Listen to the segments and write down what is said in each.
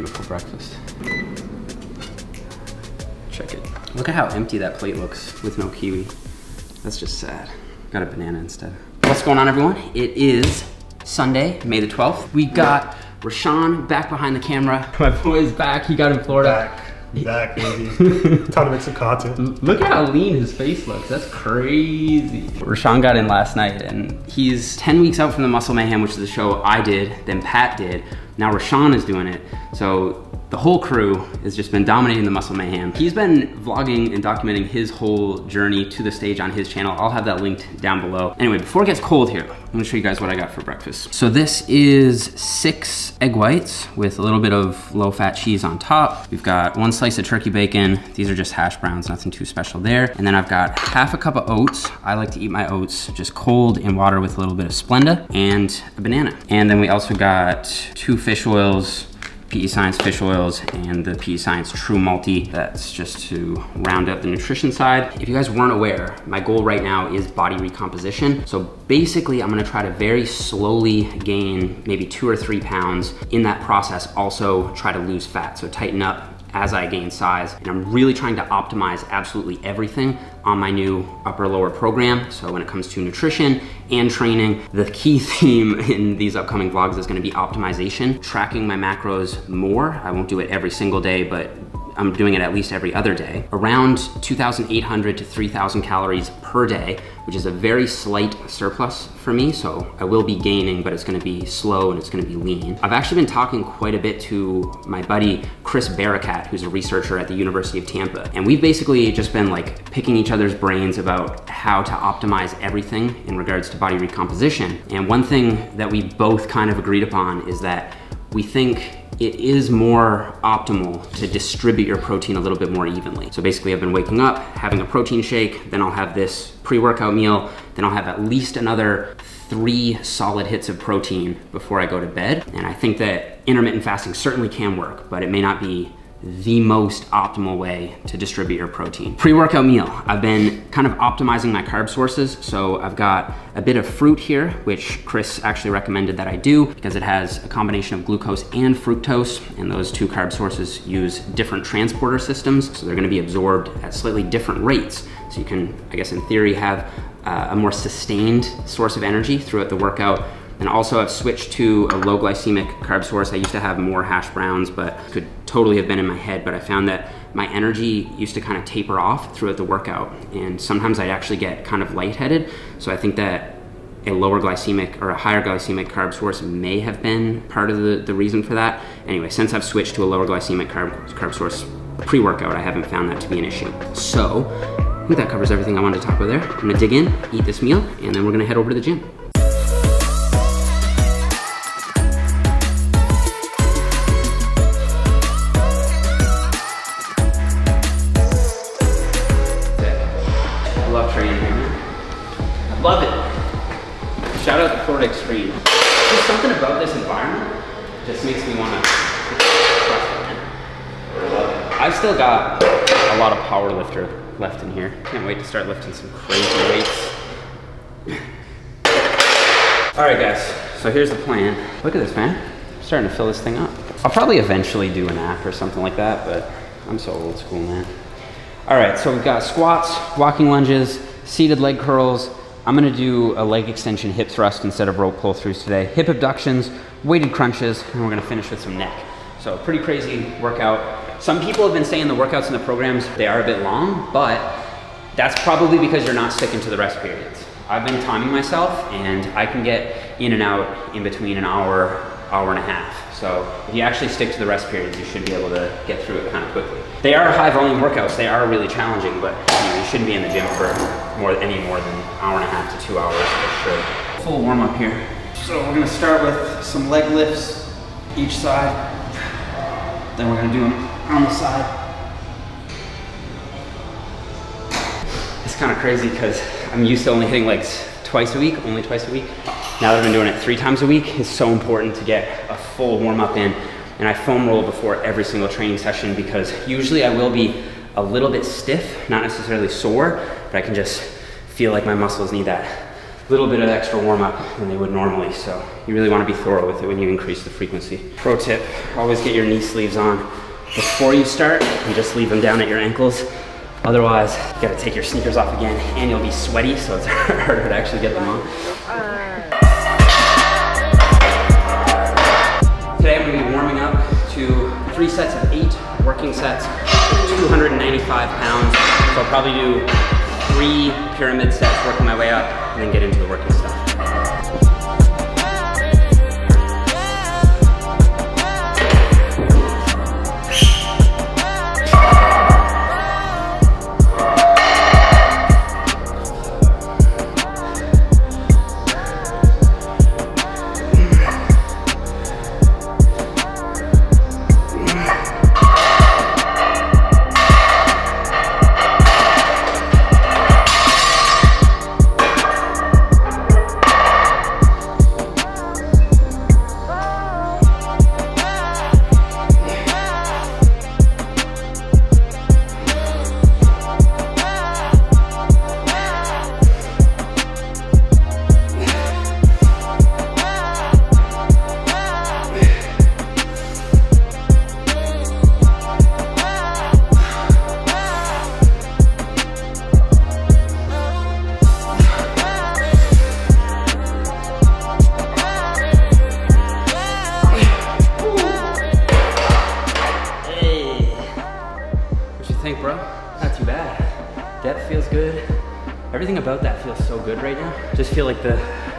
beautiful breakfast. Check it. Look at how empty that plate looks with no kiwi. That's just sad. Got a banana instead. What's going on, everyone? It is Sunday, May the 12th. We got Rashawn back behind the camera. My boy's back, he got in Florida. Back, baby. Time to make some content. Look at how lean his face looks. That's crazy. Rashawn got in last night, and he's 10 weeks out from the Muscle Mayhem, which is the show I did, then Pat did. Now Rashawn is doing it. So the whole crew has just been dominating the Muscle Mayhem. He's been vlogging and documenting his whole journey to the stage on his channel. I'll have that linked down below. Anyway, before it gets cold here, I'm gonna show you guys what I got for breakfast. So this is 6 egg whites with a little bit of low-fat cheese on top. We've got 1 slice of turkey bacon. These are just hash browns, nothing too special there. And then I've got half a cup of oats. I like to eat my oats just cold in water with a little bit of Splenda and a banana. And then we also got 2 fish oils, PE Science fish oils, and the PE Science True Multi. That's just to round up the nutrition side. If you guys weren't aware, my goal right now is body recomposition. So basically, I'm gonna try to very slowly gain maybe 2 or 3 pounds. In that process, also try to lose fat. So tighten up as I gain size. And I'm really trying to optimize absolutely everything on my new upper lower program. So when it comes to nutrition and training, the key theme in these upcoming vlogs is gonna be optimization, tracking my macros more. I won't do it every single day, but I'm doing it at least every other day. Around 2,800 to 3,000 calories per day, which is a very slight surplus for me. So I will be gaining, but it's gonna be slow and it's gonna be lean. I've actually been talking quite a bit to my buddy, Chris Barakat, who's a researcher at the University of Tampa. And we've basically just been like picking each other's brains about how to optimize everything in regards to body recomposition. And one thing that we both kind of agreed upon is that we think it is more optimal to distribute your protein a little bit more evenly. So basically I've been waking up, having a protein shake, then I'll have this pre-workout meal, then I'll have at least another 3 solid hits of protein before I go to bed. And I think that intermittent fasting certainly can work, but it may not be the most optimal way to distribute your protein. Pre-workout meal, I've been kind of optimizing my carb sources. So I've got a bit of fruit here, which Chris actually recommended that I do because it has a combination of glucose and fructose, and those 2 carb sources use different transporter systems. So they're gonna be absorbed at slightly different rates. So you can, I guess in theory, have a more sustained source of energy throughout the workout. And also I've switched to a low glycemic carb source. I used to have more hash browns, but could totally have been in my head, but I found that my energy used to kind of taper off throughout the workout. And sometimes I'd actually get kind of lightheaded. So I think that a lower glycemic or a higher glycemic carb source may have been part of the reason for that. Anyway, since I've switched to a lower glycemic carb source pre-workout, I haven't found that to be an issue. So I think that covers everything I wanted to talk about there. I'm gonna dig in, eat this meal, and then we're gonna head over to the gym. Love it. Shout out to Florida Extreme. There's something about this environment that just makes me want to. I've still got a lot of power lifter left in here. Can't wait to start lifting some crazy weights. All right, guys. So here's the plan. Look at this, man. I'm starting to fill this thing up. I'll probably eventually do an app or something like that, but I'm so old school, man. All right, so we've got squats, walking lunges, seated leg curls. I'm gonna do a leg extension hip thrust instead of rope pull-throughs today. Hip abductions, weighted crunches, and we're gonna finish with some neck. So pretty crazy workout. Some people have been saying the workouts in the programs, they are a bit long, but that's probably because you're not sticking to the rest periods. I've been timing myself and I can get in and out in between an hour, hour and a half. So if you actually stick to the rest periods, you should be able to get through it kind of quickly. They are high volume workouts. They are really challenging, but you shouldn't be in the gym for any more than an hour and a half to 2 hours for sure. Full warm up here. So we're gonna start with some leg lifts each side. Then we're gonna do them on the side. It's kind of crazy because I'm used to only hitting legs only twice a week. Now that I've been doing it 3 times a week, it's so important to get a full warm up in. And I foam roll before every single training session because usually I will be a little bit stiff, not necessarily sore, but I can just feel like my muscles need that little bit of extra warm up than they would normally. So you really want to be thorough with it when you increase the frequency. Pro tip, always get your knee sleeves on before you start and just leave them down at your ankles. Otherwise, you gotta take your sneakers off again and you'll be sweaty, so it's harder to actually get them on. Today I'm gonna be warming up to 3 sets of 8 working sets, 295 pounds. So I'll probably do 3 pyramid sets, working my way up, and then get into the working stuff.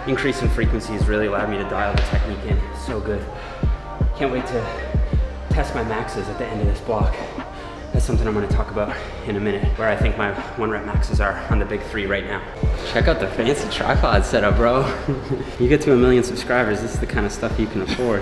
Increase in frequency has really allowed me to dial the technique in. It's so good. Can't wait to test my maxes at the end of this block. That's something I'm going to talk about in a minute, where I think my 1-rep maxes are on the big 3 right now. Check out the fancy tripod setup, bro. You get to 1 million subscribers, this is the kind of stuff you can afford.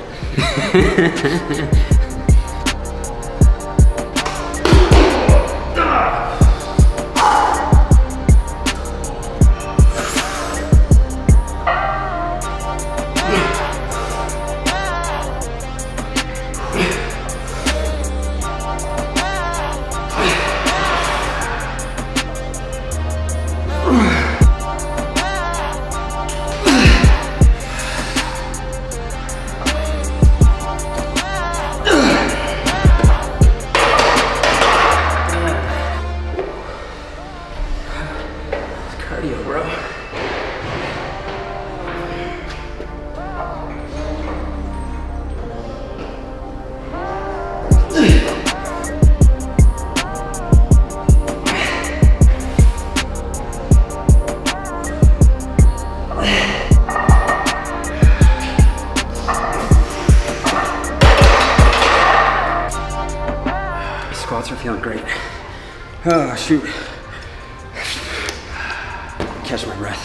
Oh shoot, catch my breath.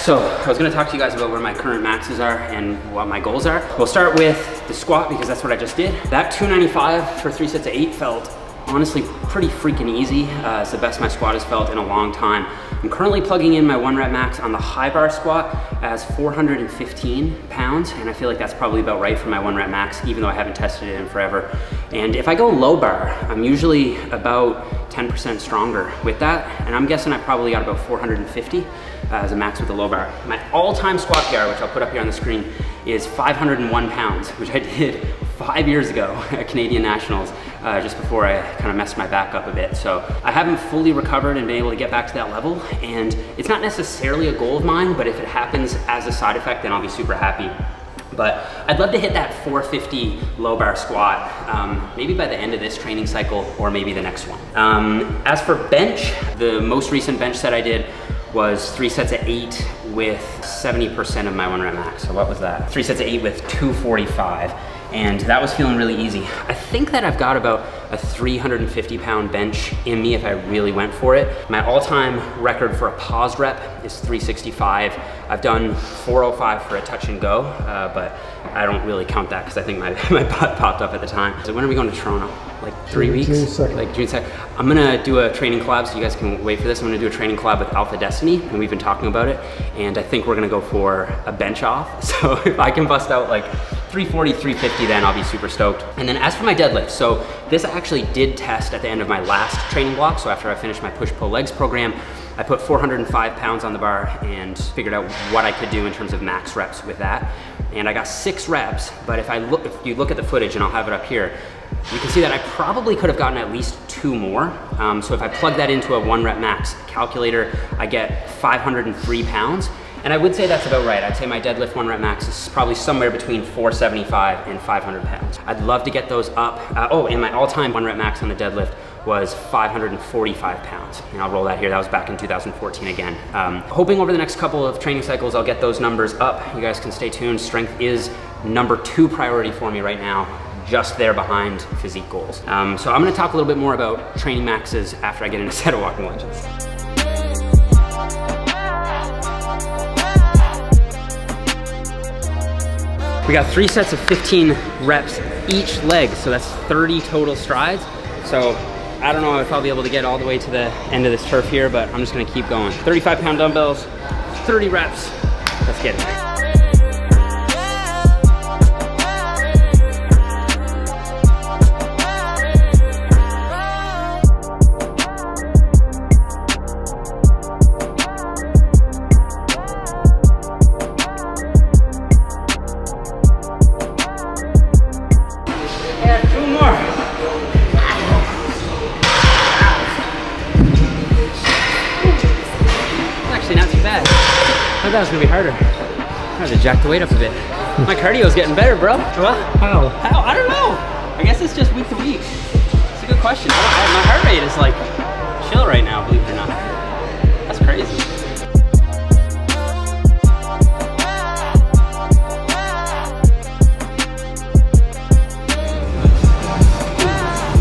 So I was gonna talk to you guys about where my current maxes are and what my goals are. We'll start with the squat because that's what I just did. That 295 for 3 sets of 8 felt honestly pretty freaking easy. It's the best my squat has felt in a long time. I'm currently plugging in my 1-rep max on the high bar squat as 415 pounds, and I feel like that's probably about right for my 1-rep max, even though I haven't tested it in forever. And if I go low bar, I'm usually about 10% stronger with that, and I'm guessing I probably got about 450 as a max with the low bar. My all-time squat PR, which I'll put up here on the screen, is 501 pounds, which I did 5 years ago at Canadian Nationals, just before I kind of messed my back up a bit. So I haven't fully recovered and been able to get back to that level, and it's not necessarily a goal of mine, but if it happens as a side effect, then I'll be super happy. But I'd love to hit that 450 low bar squat, maybe by the end of this training cycle or maybe the next one. As for bench, the most recent bench set I did was 3 sets of 8 with 70% of my 1-rep max. So what was that? 3 sets of 8 with 245. And that was feeling really easy. I think that I've got about a 350 pound bench in me if I really went for it. My all-time record for a pause rep is 365. I've done 405 for a touch and go, but I don't really count that because I think my butt popped up at the time. So when are we going to Toronto? Like 3 weeks? June 2nd. Like June 2nd. I'm gonna do a training collab, so you guys can wait for this. I'm gonna do a training collab with Alpha Destiny, and we've been talking about it. And I think we're gonna go for a bench off. So if I can bust out like 340, 350 then, I'll be super stoked. And then as for my deadlift, so this I actually did test at the end of my last training block. So after I finished my push pull legs program, I put 405 pounds on the bar and figured out what I could do in terms of max reps with that. And I got 6 reps, but if you look at the footage, and I'll have it up here, you can see that I probably could have gotten at least 2 more. So if I plug that into a 1 rep max calculator, I get 503 pounds. And I would say that's about right. I'd say my deadlift 1 rep max is probably somewhere between 475 and 500 pounds. I'd love to get those up. Oh, and my all-time 1 rep max on the deadlift was 545 pounds. And I'll roll that here. That was back in 2014 again. Hoping over the next couple of training cycles, I'll get those numbers up. You guys can stay tuned. Strength is number 2 priority for me right now, just there behind physique goals. So I'm gonna talk a little bit more about training maxes after I get into a set of walking lunges. We got 3 sets of 15 reps each leg, so that's 30 total strides. So I don't know if I'll be able to get all the way to the end of this turf here, but I'm just gonna keep going. 35 pound dumbbells, 30 reps, let's get it. That was gonna be harder. I had to jack the weight up a bit. My cardio's getting better, bro. Well, how? How? I don't know. I guess it's just week to week. It's a good question. My heart rate is like chill right now, believe it or not. That's crazy.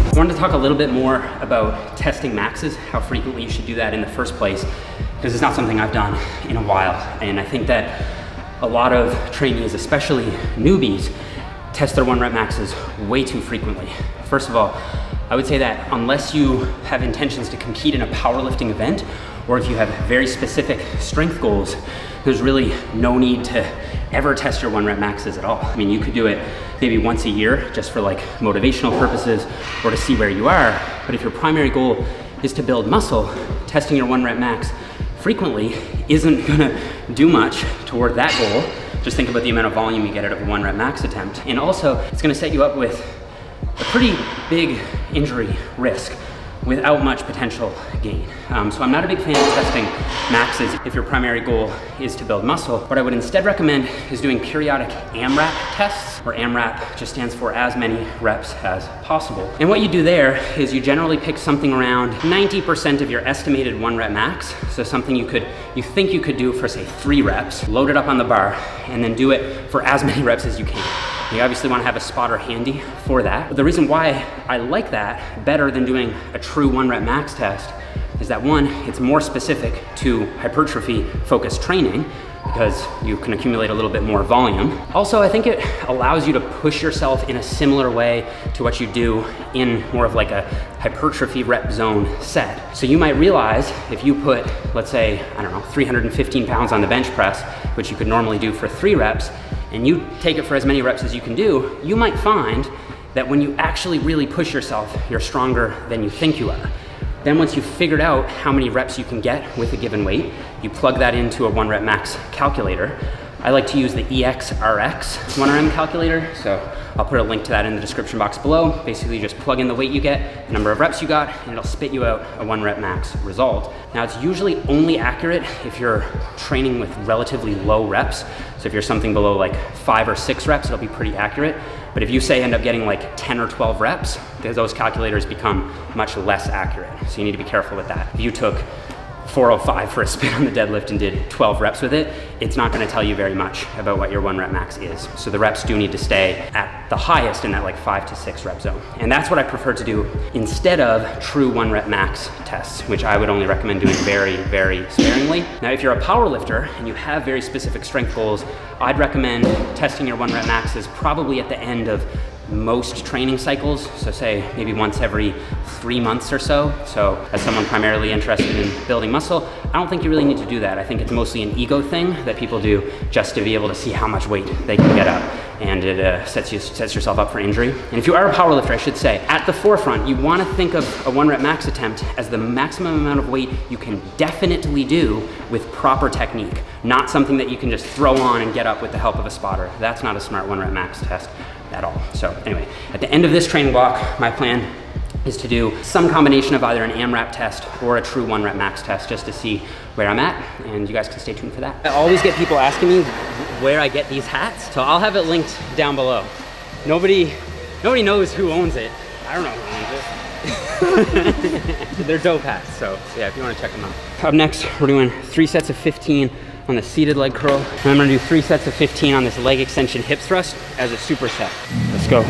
I wanted to talk a little bit more about testing maxes, how frequently you should do that in the first place, because it's not something I've done in a while. And I think that a lot of trainees, especially newbies, test their 1 rep maxes way too frequently. First of all, I would say that unless you have intentions to compete in a powerlifting event, or if you have very specific strength goals, there's really no need to ever test your 1 rep maxes at all. I mean, you could do it maybe once a year just for like motivational purposes or to see where you are. But if your primary goal is to build muscle, testing your 1 rep max frequently isn't gonna do much toward that goal. Just think about the amount of volume you get out of a 1 rep max attempt. And also, it's gonna set you up with a pretty big injury risk without much potential gain. So I'm not a big fan of testing maxes if your primary goal is to build muscle. What I would instead recommend is doing periodic AMRAP tests, where AMRAP just stands for as many reps as possible. And what you do there is you generally pick something around 90% of your estimated 1 rep max. So something you think you could do for say 3 reps, load it up on the bar, and then do it for as many reps as you can. You obviously want to have a spotter handy for that. But the reason why I like that better than doing a true 1 rep max test is that one, it's more specific to hypertrophy focused training because you can accumulate a little bit more volume. Also, I think it allows you to push yourself in a similar way to what you do in more of like a hypertrophy rep zone set. So you might realize if you put, let's say, I don't know, 315 pounds on the bench press, which you could normally do for 3 reps, and you take it for as many reps as you can do, you might find that when you actually really push yourself, you're stronger than you think you are. Then once you've figured out how many reps you can get with a given weight, you plug that into a 1 rep max calculator. I like to use the EXRX 1RM calculator, so I'll put a link to that in the description box below. Basically, you just plug in the weight you get, the number of reps you got, and it'll spit you out a 1 rep max result. Now, it's usually only accurate if you're training with relatively low reps. So if you're something below like 5 or 6 reps, it'll be pretty accurate. But if you say end up getting like 10 or 12 reps, those calculators become much less accurate. So you need to be careful with that. If you took 405 for a spin on the deadlift and did 12 reps with it, it's not gonna tell you very much about what your 1 rep max is. So the reps do need to stay at the highest in that like 5 to 6 rep zone. And that's what I prefer to do instead of true 1 rep max tests, which I would only recommend doing very, very sparingly. Now, if you're a power lifter and you have very specific strength goals, I'd recommend testing your 1 rep maxes probably at the end of most training cycles, so say maybe once every 3 months or so. So as someone primarily interested in building muscle, I don't think you really need to do that. I think it's mostly an ego thing that people do just to be able to see how much weight they can get up. and it sets yourself up for injury. And if you are a powerlifter, I should say, at the forefront, you wanna think of a 1-rep max attempt as the maximum amount of weight you can definitely do with proper technique, not something that you can just throw on and get up with the help of a spotter. That's not a smart 1-rep max test at all. So anyway, at the end of this training block, my plan is to do some combination of either an AMRAP test or a true 1-rep max test just to see where I'm at, and you guys can stay tuned for that. I always get people asking me where I get these hats, so I'll have it linked down below. Nobody knows who owns it. I don't know who owns it. They're dope hats, so yeah, if you want to check them out. Up next, we're doing 3 sets of 15 on the seated leg curl, and I'm gonna do 3 sets of 15 on this leg extension hip thrust as a superset. Let's go.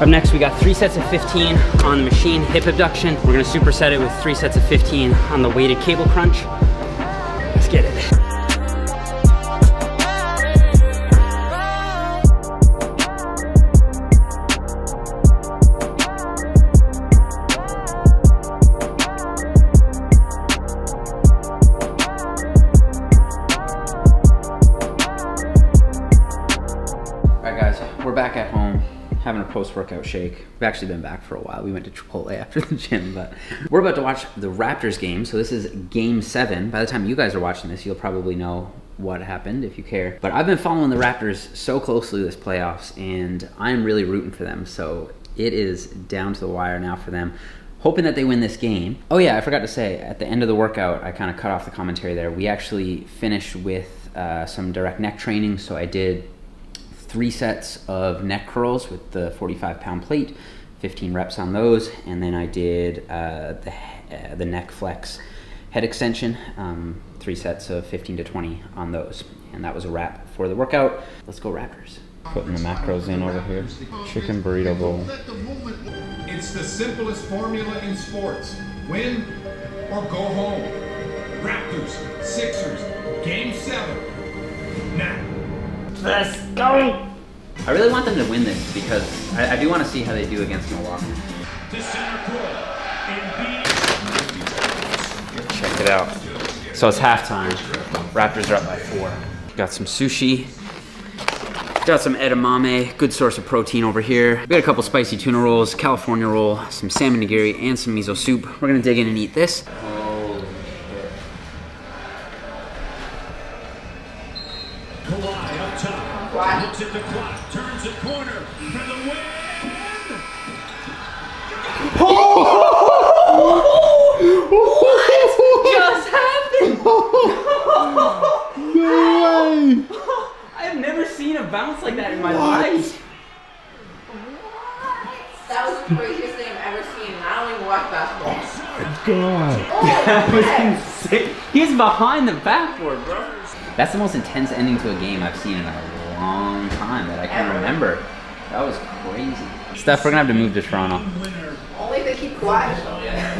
Up next, we got 3 sets of 15 on the machine hip abduction. We're gonna superset it with 3 sets of 15 on the weighted cable crunch. Let's get it. All right, guys, we're back at home. Having a post-workout shake. We've actually been back for a while. We went to Chipotle after the gym, but we're about to watch the Raptors game. So this is Game 7. By the time you guys are watching this, you'll probably know what happened if you care. But I've been following the Raptors so closely this playoffs, and I'm really rooting for them. So it is down to the wire now for them. Hoping that they win this game. Oh yeah, I forgot to say, at the end of the workout, I kind of cut off the commentary there. We actually finished with some direct neck training. So I did 3 sets of neck curls with the 45-pound plate, 15 reps on those, and then I did the neck flex head extension, 3 sets of 15 to 20 on those. And that was a wrap for the workout. Let's go Raptors. Putting the macros in over here. Chicken burrito bowl. It's the simplest formula in sports. Win or go home. Raptors, Sixers, Game 7. Now. Let's go! I really want them to win this because I do want to see how they do against Milwaukee. Check it out. So it's halftime. Raptors are up by 4. Got some sushi. Got some edamame, good source of protein over here. We got a couple spicy tuna rolls, California roll, some salmon nigiri, and some miso soup. We're gonna dig in and eat this. Looks at the clock, turns the corner for the win! What just happened? No way! I have never seen a bounce like that in my life. What? That was the craziest thing I've ever seen. I don't even watch basketball. Oh, God. Oh, that was insane. He's behind the backboard, bro. That's the most intense ending to a game I've seen in a long time that I can remember. That was crazy. Steph, we're gonna have to move to Toronto. Only if they keep quiet.